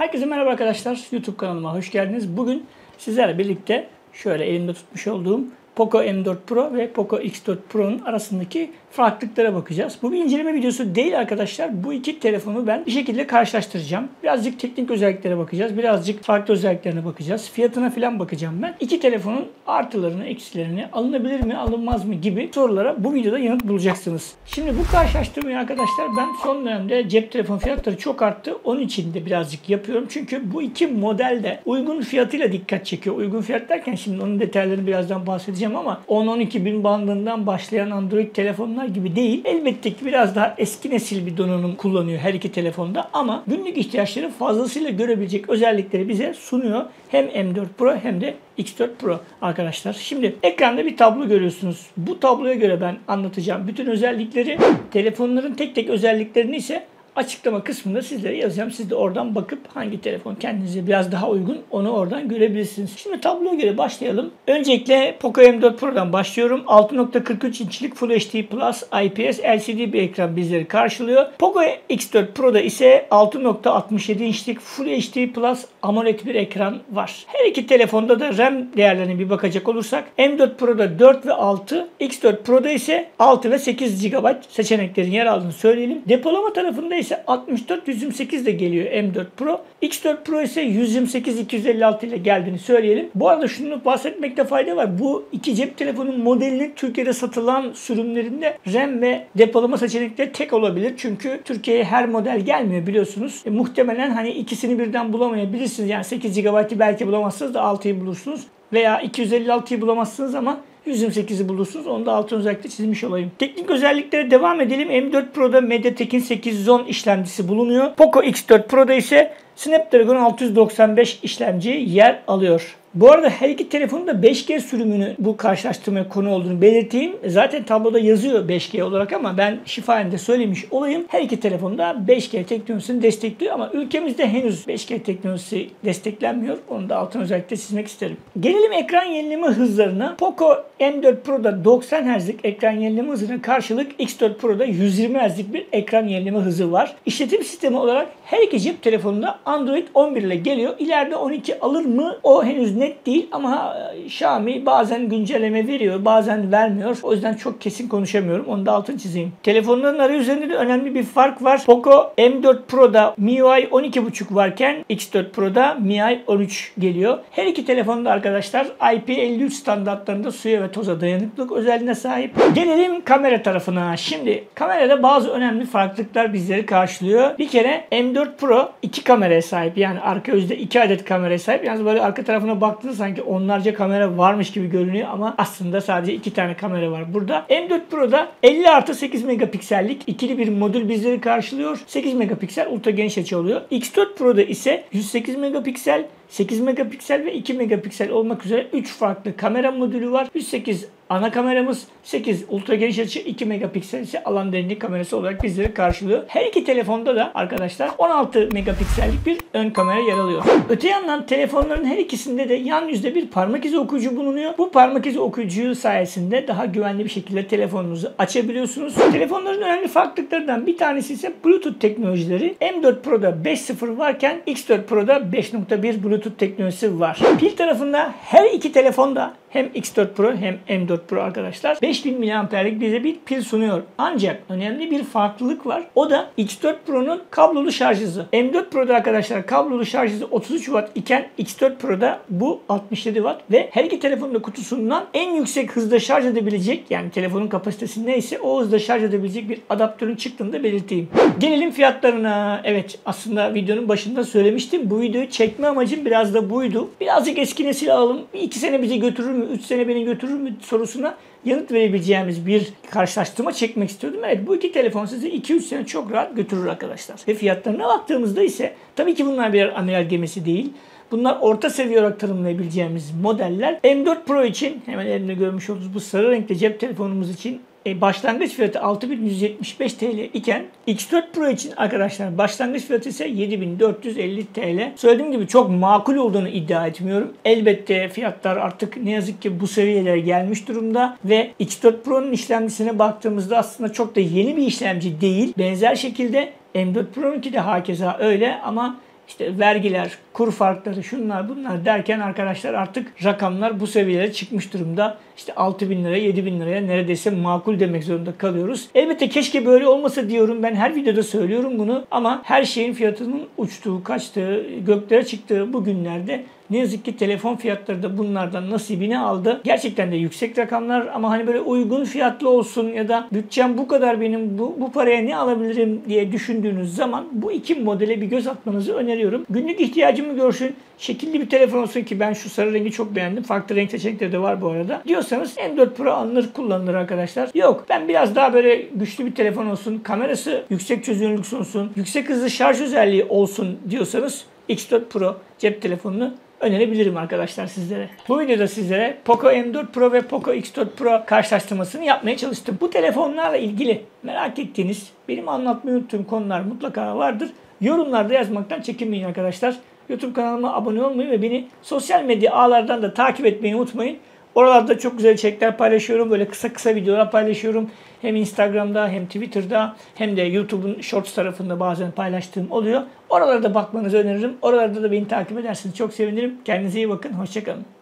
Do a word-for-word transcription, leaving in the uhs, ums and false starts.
Herkese merhaba arkadaşlar. YouTube kanalıma hoş geldiniz. Bugün sizlerle birlikte şöyle elimde tutmuş olduğum Poco M dört Pro ve Poco X dört Pro'nun arasındaki farklılıklara bakacağız. Bu bir inceleme videosu değil arkadaşlar. Bu iki telefonu ben bir şekilde karşılaştıracağım. Birazcık teknik özelliklere bakacağız. Birazcık farklı özelliklerine bakacağız. Fiyatına falan bakacağım ben. İki telefonun artılarını, eksilerini, alınabilir mi, alınmaz mı gibi sorulara bu videoda yanıt bulacaksınız. Şimdi bu karşılaştırmayı arkadaşlar ben son dönemde cep telefon fiyatları çok arttı. Onun için de birazcık yapıyorum. Çünkü bu iki model de uygun fiyatıyla dikkat çekiyor. Uygun fiyat derken şimdi onun detaylarını birazdan bahsedeceğim. Ama on on iki bin bandından başlayan Android telefonlar gibi değil. Elbette ki biraz daha eski nesil bir donanım kullanıyor her iki telefonda ama günlük ihtiyaçları fazlasıyla görebilecek özellikleri bize sunuyor. Hem M dört Pro hem de X dört Pro arkadaşlar. Şimdi ekranda bir tablo görüyorsunuz. Bu tabloya göre ben anlatacağım bütün özellikleri. Telefonların tek tek özelliklerini ise açıklama kısmında sizlere yazacağım. Siz de oradan bakıp hangi telefon kendinize biraz daha uygun onu oradan görebilirsiniz. Şimdi tabloya göre başlayalım. Öncelikle Poco M dört Pro'dan başlıyorum. altı nokta kırk üç inçlik Full H D Plus I P S L C D bir ekran bizleri karşılıyor. Poco X dört Pro'da ise altı nokta altmış yedi inçlik Full H D Plus AMOLED bir ekran var. Her iki telefonda da RAM değerlerine bir bakacak olursak M dört Pro'da dört ve altı, X dört Pro'da ise altı ve sekiz gigabayt seçeneklerin yer aldığını söyleyelim. Depolama tarafında ise altmış dört, yüz yirmi sekiz de geliyor M dört Pro. X dört Pro ise yüz yirmi sekiz, iki yüz elli altı ile geldiğini söyleyelim. Bu arada şunu bahsetmekte fayda var. Bu iki cep telefonun modelinin Türkiye'de satılan sürümlerinde RAM ve depolama seçenekleri tek olabilir. Çünkü Türkiye'ye her model gelmiyor biliyorsunuz. E, muhtemelen hani ikisini birden bulamayabilirsiniz. Yani sekiz gigabaytı belki bulamazsınız da altıyı bulursunuz. Veya iki yüz elli altıyı bulamazsınız ama yüz yirmi sekizi bulursunuz. Onu da altın özellikle çizmiş olayım. Teknik özelliklere devam edelim. M dört Pro'da MediaTek'in sekiz yüz on işlemcisi bulunuyor. Poco X dört Pro'da ise Snapdragon altı yüz doksan beş işlemci yer alıyor. Bu arada her iki telefonun da beş G sürümünü bu karşılaştırmaya konu olduğunu belirteyim. Zaten tabloda yazıyor beş G olarak ama ben şifayen de söylemiş olayım. Her iki telefonda beş G teknolojisini destekliyor ama ülkemizde henüz beş G teknolojisi desteklenmiyor. Onu da altın özellikle çizmek isterim. Gelelim ekran yenileme hızlarına. Poco M dört Pro'da doksan hertzlik ekran yenileme hızına karşılık X dört Pro'da yüz yirmi hertzlik bir ekran yenileme hızı var. İşletim sistemi olarak her iki cep telefonunda Android on bir ile geliyor. İleride on iki alır mı? O henüz net değil ama Xiaomi bazen güncelleme veriyor, bazen vermiyor. O yüzden çok kesin konuşamıyorum. Onu da altını çizeyim. Telefonların arayüzlerinde de önemli bir fark var. Poco M dört Pro'da M I U I on iki buçuk varken X dört Pro'da M I U I on üç geliyor. Her iki telefonda arkadaşlar I P elli üç standartlarında suya ve toza dayanıklılık özelliğine sahip. Gelelim kamera tarafına. Şimdi kamerada bazı önemli farklılıklar bizleri karşılıyor. Bir kere M dört Pro iki kameraya sahip. Yani arka yüzde iki adet kameraya sahip. Yalnız böyle arka tarafına bak baktığınız sanki onlarca kamera varmış gibi görünüyor ama aslında sadece iki tane kamera var burada. M dört Pro'da elli artı sekiz megapiksellik ikili bir modül bizleri karşılıyor. sekiz megapiksel ultra geniş açı oluyor. X dört Pro'da ise yüz sekiz megapiksel, sekiz megapiksel ve iki megapiksel olmak üzere üç farklı kamera modülü var. yüz sekiz ana kameramız, sekiz ultra geniş açı, iki megapiksel ise alan derinlik kamerası olarak bizleri karşılıyor. Her iki telefonda da arkadaşlar on altı megapiksellik bir ön kamera yer alıyor. Öte yandan telefonların her ikisinde de yan yüzde bir parmak izi okuyucu bulunuyor. Bu parmak izi okuyucu sayesinde daha güvenli bir şekilde telefonunuzu açabiliyorsunuz. Telefonların önemli farklılıklarından bir tanesi ise Bluetooth teknolojileri. M dört Pro'da beş nokta sıfır varken X dört Pro'da beş nokta bir Bluetooth teknolojisi var. Pil tarafında her iki telefonda hem X dört Pro hem M dört Pro arkadaşlar beş bin miliamperlik bize bir pil sunuyor. Ancak önemli bir farklılık var. O da X dört Pro'nun kablolu şarj hızı. M dört Pro'da arkadaşlar kablolu şarj hızı otuz üç watt iken X dört Pro'da bu altmış yedi watt ve her iki telefonun kutusundan en yüksek hızda şarj edebilecek, yani telefonun kapasitesi neyse o hızda şarj edebilecek bir adaptörün çıktığını da belirteyim. Gelelim fiyatlarına. Evet, aslında videonun başında söylemiştim. Bu videoyu çekme amacım biraz da buydu. Birazcık eski nesil alalım. iki sene bizi götürür mü? üç sene beni götürür mü sorusuna yanıt verebileceğimiz bir karşılaştırma çekmek istiyordum. Evet, bu iki telefon sizi iki üç sene çok rahat götürür arkadaşlar. Ve fiyatlarına baktığımızda ise tabii ki bunlar birer amiral gemisi değil. Bunlar orta seviye olarak tanımlayabileceğimiz modeller. M dört Pro için hemen elimde görmüş olduğunuz bu sarı renkli cep telefonumuz için E, başlangıç fiyatı altı bin yüz yetmiş beş TL iken X dört Pro için arkadaşlar başlangıç fiyatı ise yedi bin dört yüz elli TL. Söylediğim gibi çok makul olduğunu iddia etmiyorum. Elbette fiyatlar artık ne yazık ki bu seviyelere gelmiş durumda ve X dört Pro'nun işlemcisine baktığımızda aslında çok da yeni bir işlemci değil. Benzer şekilde M dört Pro'nunki de hakeza öyle ama işte vergiler, kur farkları, şunlar bunlar derken arkadaşlar artık rakamlar bu seviyelere çıkmış durumda. İşte altı bin liraya, yedi bin liraya neredeyse makul demek zorunda kalıyoruz. Elbette keşke böyle olmasa diyorum. Ben her videoda söylüyorum bunu ama her şeyin fiyatının uçtuğu, kaçtığı, göklere çıktığı bu günlerde ne yazık ki telefon fiyatları da bunlardan nasibini aldı. Gerçekten de yüksek rakamlar ama hani böyle uygun fiyatlı olsun ya da bütçem bu kadar benim bu, bu paraya ne alabilirim diye düşündüğünüz zaman bu iki modele bir göz atmanızı öneriyorum. Günlük ihtiyacımı görsün, şekilli bir telefon olsun ki ben şu sarı rengi çok beğendim. Farklı renk seçenekleri de var bu arada. Diyorsanız M dört Pro alınır, kullanılır arkadaşlar. Yok, ben biraz daha böyle güçlü bir telefon olsun, kamerası yüksek çözünürlük olsun, yüksek hızlı şarj özelliği olsun diyorsanız X dört Pro cep telefonunu önerebilirim arkadaşlar sizlere. Bu videoda sizlere Poco M dört Pro ve Poco X dört Pro karşılaştırmasını yapmaya çalıştım. Bu telefonlarla ilgili merak ettiğiniz, benim anlatmayı unuttuğum konular mutlaka vardır. Yorumlarda yazmaktan çekinmeyin arkadaşlar. YouTube kanalıma abone olmayı ve beni sosyal medya ağlardan da takip etmeyi unutmayın. Oralarda çok güzel içerikler paylaşıyorum. Böyle kısa kısa videolar paylaşıyorum. Hem Instagram'da hem Twitter'da hem de YouTube'un Shorts tarafında bazen paylaştığım oluyor. Oralarda bakmanızı öneririm. Oralarda da beni takip edersiniz. Çok sevinirim. Kendinize iyi bakın. Hoşçakalın.